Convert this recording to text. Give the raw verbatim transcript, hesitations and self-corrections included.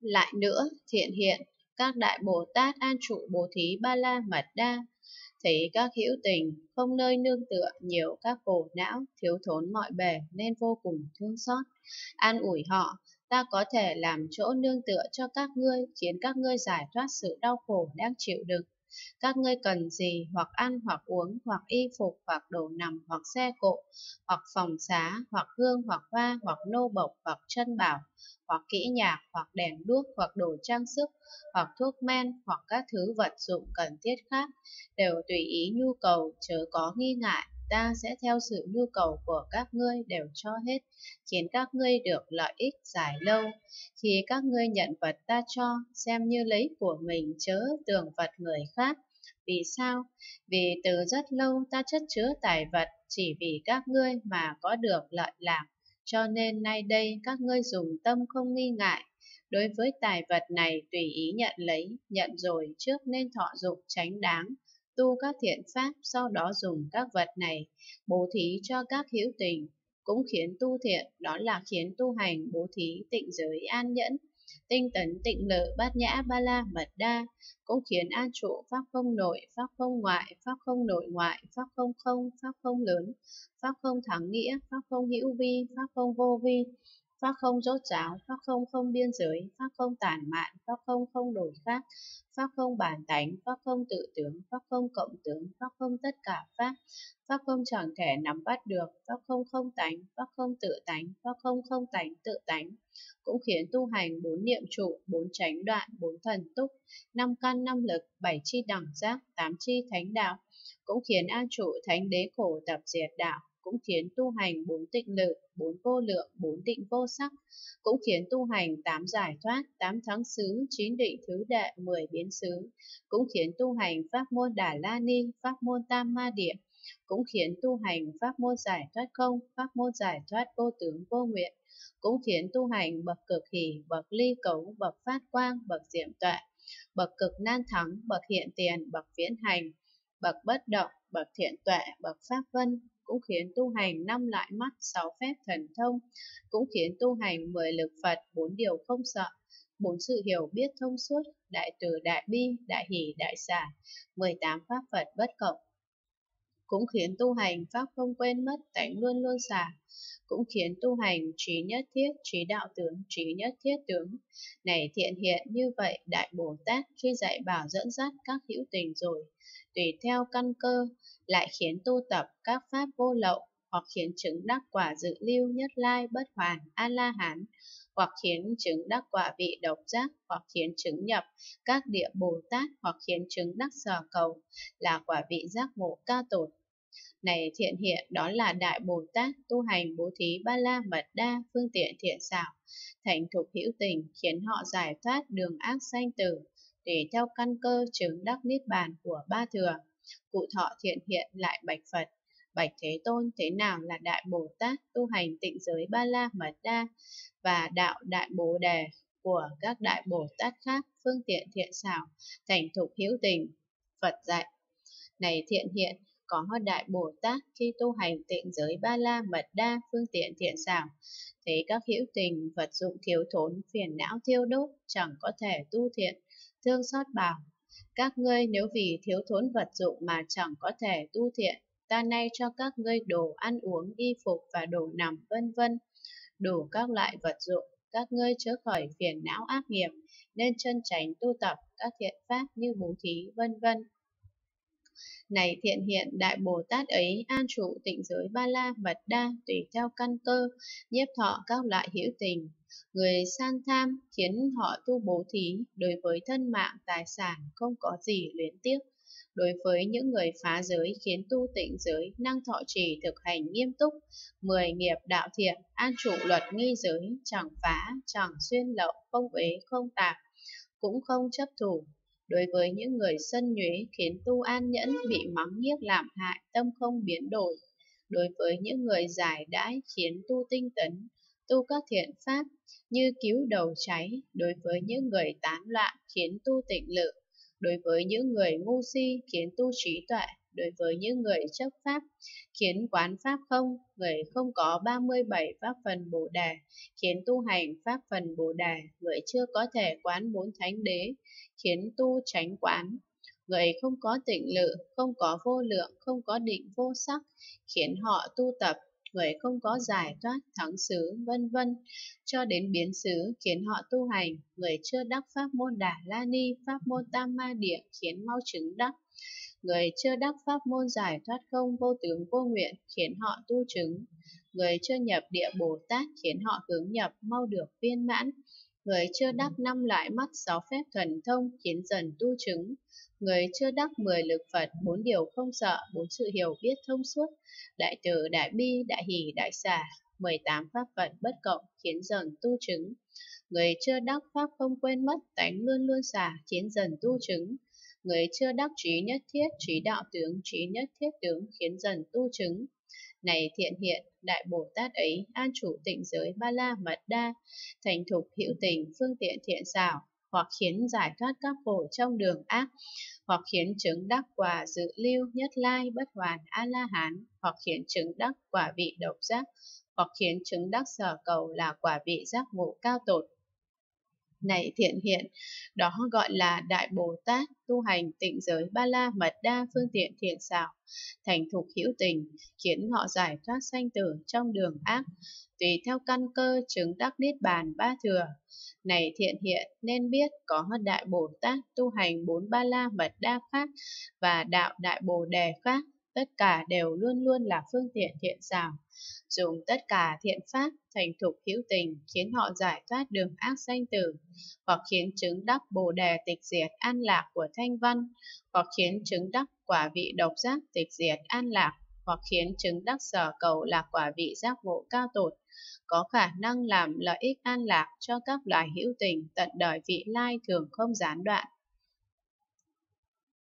Lại nữa, thiện hiện, các đại Bồ Tát an trụ bố thí ba la mật đa, thấy các hữu tình, không nơi nương tựa, nhiều các khổ não, thiếu thốn mọi bề nên vô cùng thương xót. An ủi họ, ta có thể làm chỗ nương tựa cho các ngươi, khiến các ngươi giải thoát sự đau khổ đang chịu đựng. Các ngươi cần gì, hoặc ăn, hoặc uống, hoặc y phục, hoặc đồ nằm, hoặc xe cộ, hoặc phòng xá, hoặc hương, hoặc hoa, hoặc nô bộc, hoặc chân bảo, hoặc kỹ nhạc, hoặc đèn đuốc, hoặc đồ trang sức, hoặc thuốc men, hoặc các thứ vật dụng cần thiết khác, đều tùy ý nhu cầu, chớ có nghi ngại, ta sẽ theo sự nhu cầu của các ngươi đều cho hết, khiến các ngươi được lợi ích dài lâu. Khi các ngươi nhận vật ta cho, xem như lấy của mình, chớ tưởng vật người khác. Vì sao? Vì từ rất lâu ta chất chứa tài vật, chỉ vì các ngươi mà có được lợi lạc. Cho nên nay đây các ngươi dùng tâm không nghi ngại, đối với tài vật này tùy ý nhận lấy, nhận rồi trước nên thọ dụng chánh đáng, tu các thiện pháp, sau đó dùng các vật này bố thí cho các hữu tình, cũng khiến tu thiện, đó là khiến tu hành bố thí tịnh giới an nhẫn, tinh tấn tịnh lự bát nhã ba la mật đa, cũng khiến an trụ pháp không nội, pháp không ngoại, pháp không nội ngoại, pháp không không, pháp không lớn, pháp không thắng nghĩa, pháp không hữu vi, pháp không vô vi, pháp không rốt ráo, pháp không không biên giới, pháp không tản mạn, pháp không không đổi khác, pháp không bản tánh, pháp không tự tướng, pháp không cộng tướng, pháp không tất cả pháp, pháp không chẳng thể nắm bắt được, pháp không không tánh, pháp không tự tánh, pháp không không tánh tự tánh, cũng khiến tu hành bốn niệm trụ, bốn chánh đoạn, bốn thần túc, năm căn năm lực, bảy chi đẳng giác, tám chi thánh đạo, cũng khiến an trụ thánh đế khổ tập diệt đạo, cũng khiến tu hành bốn tịnh lự, bốn vô lượng, bốn tịnh vô sắc, cũng khiến tu hành tám giải thoát, tám thắng xứ, chín định thứ đệ, mười biến xứ, cũng khiến tu hành pháp môn Đà La Ni, pháp môn Tam Ma Địa, cũng khiến tu hành pháp môn giải thoát không, pháp môn giải thoát vô tướng vô nguyện, cũng khiến tu hành bậc cực hỷ, bậc ly cấu, bậc phát quang, bậc diệm tuệ, bậc cực nan thắng, bậc hiện tiền, bậc viễn hành, bậc bất động, bậc thiện tuệ, bậc pháp vân, cũng khiến tu hành năm loại mắt, sáu phép thần thông, cũng khiến tu hành mười lực Phật, bốn điều không sợ, bốn sự hiểu biết thông suốt, đại từ đại bi, đại hỷ đại xả, mười tám pháp Phật bất cộng, cũng khiến tu hành pháp không quên mất, tánh luôn luôn xả, cũng khiến tu hành trí nhất thiết, trí đạo tướng, trí nhất thiết tướng. Này thiện hiện, như vậy Đại Bồ Tát khi dạy bảo dẫn dắt các hữu tình rồi, tùy theo căn cơ lại khiến tu tập các pháp vô lậu, hoặc khiến chứng đắc quả dự lưu nhất lai bất hoàn a la hán, hoặc khiến chứng đắc quả vị độc giác, hoặc khiến chứng nhập các địa Bồ Tát, hoặc khiến chứng đắc sở cầu là quả vị giác ngộ ca tột. Này thiện hiện, đó là Đại Bồ Tát tu hành bố thí ba la mật đa, phương tiện thiện xảo, thành thục hữu tình, khiến họ giải thoát đường ác sanh tử, để theo căn cơ chứng đắc niết bàn của ba thừa. Cụ thọ thiện hiện lại bạch Phật: Bạch Thế Tôn, thế nào là Đại Bồ Tát tu hành tịnh giới ba la mật đa và đạo Đại Bồ Đề của các Đại Bồ Tát khác, phương tiện thiện xảo, thành thục hữu tình? Phật dạy: Này thiện hiện, có Đại Bồ Tát khi tu hành tịnh giới ba la mật đa, phương tiện thiện xảo, thấy các hữu tình vật dụng thiếu thốn, phiền não thiêu đốt, chẳng có thể tu thiện, thương xót bảo: Các ngươi nếu vì thiếu thốn vật dụng mà chẳng có thể tu thiện, ta nay cho các ngươi đồ ăn uống, y phục và đồ nằm, vân vân, đủ các loại vật dụng, các ngươi chớ khỏi phiền não ác nghiệp, nên chân chánh tu tập các thiện pháp như bố thí, vân vân. Này thiện hiện, Đại Bồ Tát ấy an trụ tịnh giới ba la mật đa, tùy theo căn cơ nhiếp thọ các loại hữu tình. Người san tham khiến họ tu bố thí, đối với thân mạng tài sản không có gì luyến tiếc. Đối với những người phá giới khiến tu tịnh giới, năng thọ trì thực hành nghiêm túc mười nghiệp đạo thiện, an trụ luật nghi giới, chẳng phá, chẳng xuyên lậu, không uế, không tạp, cũng không chấp thủ. Đối với những người sân nhuế khiến tu an nhẫn, bị mắng nhiếc làm hại, tâm không biến đổi. Đối với những người giải đãi khiến tu tinh tấn, tu các thiện pháp như cứu đầu cháy. Đối với những người tán loạn khiến tu tịnh lự. Đối với những người ngu si khiến tu trí tuệ. đối với những người chấp pháp, khiến quán pháp không, người không có ba mươi bảy pháp phần Bồ Đà, khiến tu hành pháp phần Bồ Đà, người chưa có thể quán bốn thánh đế, khiến tu chánh quán. Người không có tịnh lự, không có vô lượng, không có định vô sắc, khiến họ tu tập. Người không có giải thoát, thắng xứ, vân vân, cho đến biến xứ, khiến họ tu hành. Người chưa đắc pháp môn Đà La Ni, pháp môn Tam Ma Địa, khiến mau chứng đắc. Người chưa đắc pháp môn giải thoát không, vô tướng, vô nguyện, khiến họ tu chứng. Người chưa nhập địa Bồ Tát, khiến họ hướng nhập, mau được viên mãn. Người chưa đắc năm loại mắt, sáu phép thần thông, khiến dần tu chứng. Người chưa đắc mười lực Phật, bốn điều không sợ, bốn sự hiểu biết thông suốt, đại từ, đại bi, đại hỷ, đại xả, mười tám pháp Phật bất cộng, khiến dần tu chứng. Người chưa đắc pháp không quên mất, tánh luôn luôn xả, khiến dần tu chứng. Người chưa đắc trí nhất thiết, trí đạo tướng, trí nhất thiết tướng, khiến dần tu chứng. Này Thiện Hiện, Đại Bồ Tát ấy an trụ tịnh giới Ba La Mật Đa, thành thục hữu tình, phương tiện thiện xảo, hoặc khiến giải thoát các khổ trong đường ác, hoặc khiến chứng đắc quả dự lưu nhất lai bất hoàn a la hán, hoặc khiến chứng đắc quả vị độc giác, hoặc khiến chứng đắc sở cầu là quả vị giác ngộ cao tột. Này Thiện Hiện, đó gọi là Đại Bồ Tát tu hành tịnh giới Ba La Mật Đa, phương tiện thiện xảo, thành thục hữu tình, khiến họ giải thoát sanh tử trong đường ác, tùy theo căn cơ chứng đắc niết bàn ba thừa. Này Thiện Hiện, nên biết có Đại Bồ Tát tu hành bốn Ba La Mật Đa khác và đạo Đại Bồ Đề khác, tất cả đều luôn luôn là phương tiện thiện xảo, dùng tất cả thiện pháp, thành thục hữu tình, khiến họ giải thoát đường ác sanh tử, hoặc khiến chứng đắc Bồ Đề tịch diệt an lạc của Thanh Văn, hoặc khiến chứng đắc quả vị độc giác tịch diệt an lạc, hoặc khiến chứng đắc sở cầu là quả vị giác ngộ cao tột, có khả năng làm lợi ích an lạc cho các loài hữu tình tận đời vị lai thường không gián đoạn.